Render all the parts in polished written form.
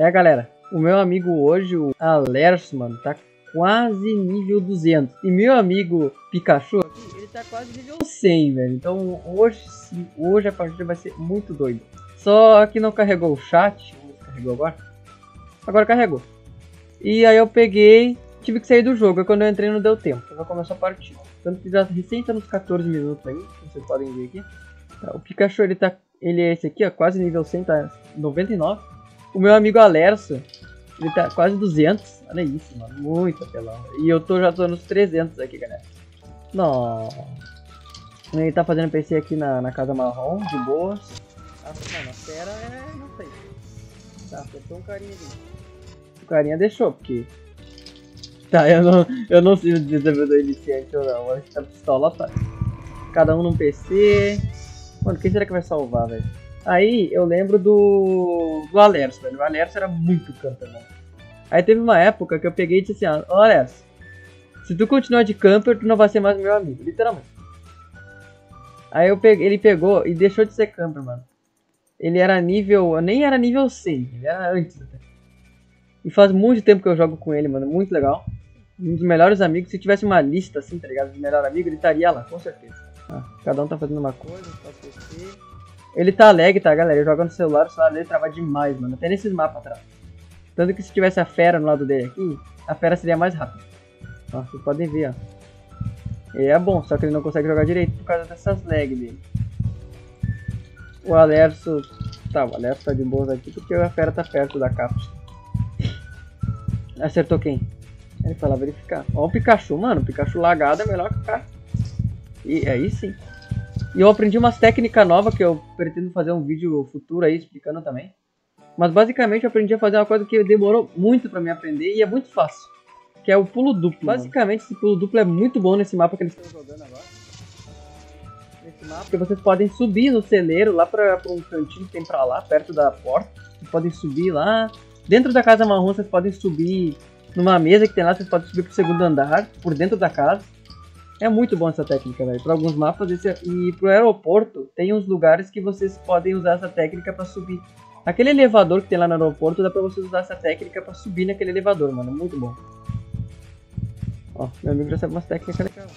É, galera, o meu amigo hoje, o Alerson, mano, tá quase nível 200. E meu amigo Pikachu, ele tá quase nível 100, velho. Então hoje sim, hoje a partida vai ser muito doida. Só que não carregou o chat. Carregou agora? Agora carregou. E aí eu peguei, tive que sair do jogo. E quando eu entrei não deu tempo, já começou a partida. Tanto que já recém tá nos 14 minutos aí, vocês podem ver aqui. Tá, o Pikachu, ele é esse aqui, ó, quase nível 100, tá 99. O meu amigo Alerso, ele tá quase 200. Olha isso, mano, muito apelão. E eu já tô nos 300 aqui, galera. Não. Ele tá fazendo PC aqui na casa marrom, de boa. Ah, mano, a pera é... não sei. Tá, apertou um carinha ali. O carinha deixou, porque... tá, eu não sei se o desenvolvedor iniciante ou não. Acho que tá pistola, tá? Cada um num PC. Mano, quem será que vai salvar, velho? Aí eu lembro do Alerso, velho. O Alerso era muito camper, mano. Aí teve uma época que eu peguei e disse assim: ó, Alerso, se tu continuar de camper, tu não vai ser mais meu amigo, literalmente. Aí ele pegou e deixou de ser camper, mano. Ele era nível... nem era nível 100, ele era antes até. E faz muito tempo que eu jogo com ele, mano, muito legal. Um dos melhores amigos. Se tivesse uma lista assim, tá ligado, de melhor amigo, ele estaria lá, com certeza. Ah, cada um tá fazendo uma coisa, tá PC. Ele tá lag, tá, galera? Ele joga no celular, o celular dele trava demais, mano. Até nesses mapas atrás. Tanto que se tivesse a fera no lado dele aqui, a fera seria mais rápida. Ó, vocês podem ver, ó. Ele é bom, só que ele não consegue jogar direito por causa dessas lag dele. O Alerso... tá, o Alerso tá de boa aqui porque a fera tá perto da capa. Acertou quem? Ele foi lá verificar. Ó o Pikachu, mano. O Pikachu lagado é melhor que o cara. E aí sim. E eu aprendi umas técnicas novas que eu pretendo fazer um vídeo futuro aí explicando também. Mas basicamente eu aprendi a fazer uma coisa que demorou muito pra me aprender e é muito fácil. Que é o pulo duplo. Basicamente esse pulo duplo é muito bom nesse mapa que eles estão jogando agora. Nesse mapa. Porque vocês podem subir no celeiro lá pra um cantinho que tem pra lá, perto da porta. Vocês podem subir lá. Dentro da casa marrom vocês podem subir numa mesa que tem lá, vocês podem subir pro segundo andar, por dentro da casa. É muito bom essa técnica, velho. Para alguns mapas e pro aeroporto tem uns lugares que vocês podem usar essa técnica para subir. Aquele elevador que tem lá no aeroporto, dá pra vocês usar essa técnica para subir naquele elevador, mano. Muito bom. Ó, meu amigo já sabe umas técnicas legais.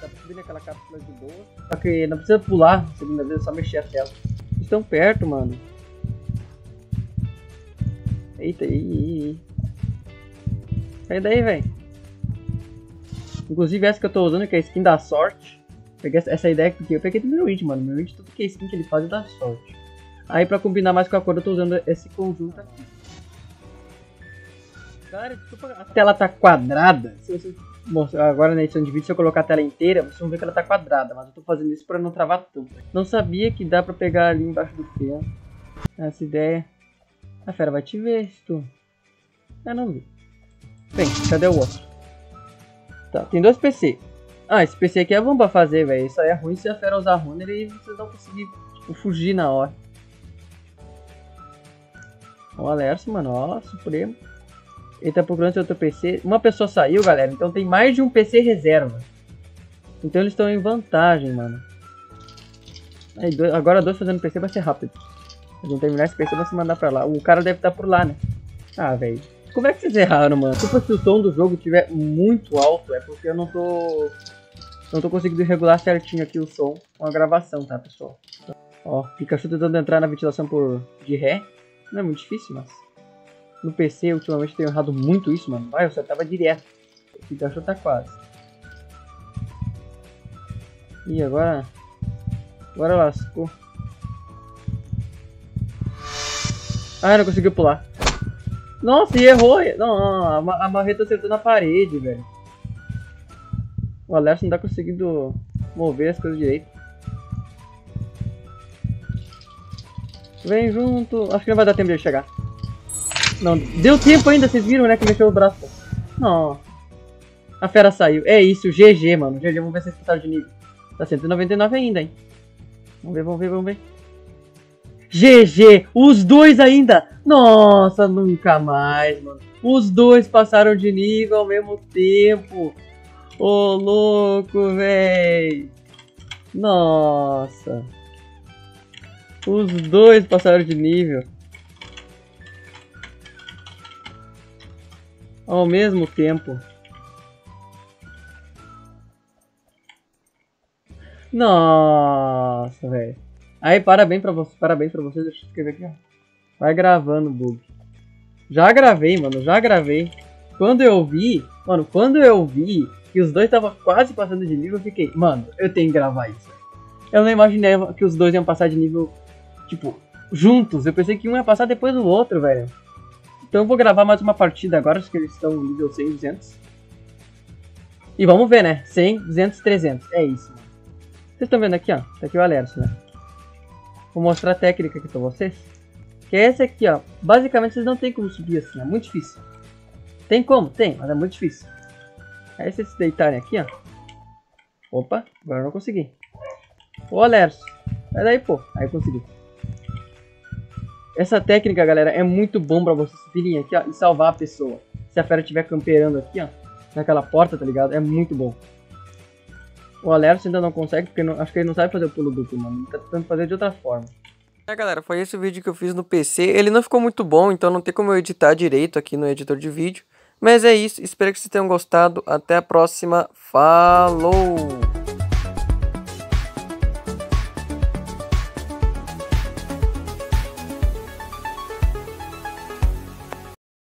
Dá pra subir naquela cápsula de boa. Só que não precisa pular, segunda vez é só mexer a tela. Estão perto, mano. Eita, sai daí, velho. Inclusive essa que eu tô usando, que é a skin da sorte. Peguei essa ideia aqui, eu peguei do meu índio, mano. Meu índio, tudo que é skin que ele faz é da sorte. Aí pra combinar mais com a cor, eu tô usando esse conjunto aqui. Cara, desculpa, a tela tá quadrada. Se você... bom, agora na edição de vídeo, se eu colocar a tela inteira, vocês vão ver que ela tá quadrada. Mas eu tô fazendo isso pra não travar tudo. Não sabia que dá pra pegar ali embaixo do pé. Essa ideia... a fera vai te ver se tu... eu não vi. Bem, cadê o outro? Tá, tem dois PC. Ah, esse PC aqui é bom pra fazer, velho. Isso aí é ruim se a fera usar runner e vocês vão conseguir, tipo, fugir na hora. Ó o Alerso, mano, ó, Supremo. Ele tá procurando seu outro PC. Uma pessoa saiu, galera, então tem mais de um PC reserva. Então eles estão em vantagem, mano. Aí, agora dois fazendo PC vai ser rápido. Eles vão terminar esse PC e vão se mandar pra lá. O cara deve estar por lá, né? Ah, velho. Como é que vocês erraram, mano? Tipo, se o som do jogo estiver muito alto, é porque eu não tô conseguindo regular certinho aqui o som com a gravação, tá, pessoal? Ó, Pikachu tentando entrar na ventilação de ré. Não é muito difícil, mas... no PC, ultimamente, eu tenho errado muito isso, mano. Vai, eu só tava direto. O Pikachu tá quase. Ih, agora... agora lascou. Ah, não conseguiu pular. Nossa, e errou. Não, a marreta acertou na parede, velho. O Alerson não tá conseguindo mover as coisas direito. Vem junto. Acho que não vai dar tempo de ele chegar. Não, deu tempo ainda, vocês viram, né? Que mexeu o braço. Não. A fera saiu. É isso, GG, mano. GG, vamos ver se eles passaram de nível. Tá 199 ainda, hein? Vamos ver, vamos ver, vamos ver. GG, os dois ainda. Nossa, nunca mais, mano. Os dois passaram de nível ao mesmo tempo. Ô, louco, véi. Nossa. Os dois passaram de nível. ao mesmo tempo. Nossa, velho. Aí, parabéns pra vocês. Deixa eu escrever aqui, ó. Vai gravando, bug. Já gravei, mano, já gravei. Quando eu vi, mano, que os dois estavam quase passando de nível, eu fiquei, mano, eu tenho que gravar isso. Eu não imaginei que os dois iam passar de nível, tipo, juntos. Eu pensei que um ia passar depois do outro, velho. Então eu vou gravar mais uma partida agora, acho que eles estão nível 100, 200. E vamos ver, né? 100, 200, 300. É isso. Vocês estão vendo aqui, ó. Tá aqui o Alerson, né? Vou mostrar a técnica aqui pra vocês. Que é essa aqui, ó. Basicamente, vocês não tem como subir assim, é muito difícil. Tem como? Tem, mas é muito difícil. Aí vocês se deitarem aqui, ó. Opa, agora eu não consegui. Ô, Alerso. Sai daí, pô. Aí eu consegui. Essa técnica, galera, é muito bom pra vocês subirem aqui, ó, e salvar a pessoa. Se a fera estiver camperando aqui, ó, naquela porta, tá ligado? É muito bom. O Alerso ainda não consegue, porque não, acho que ele não sabe fazer o pulo duplo, mano. Ele tá tentando fazer de outra forma. É, galera, foi esse o vídeo que eu fiz no PC. Ele não ficou muito bom, então não tem como eu editar direito aqui no editor de vídeo. Mas é isso, espero que vocês tenham gostado. Até a próxima. Falou!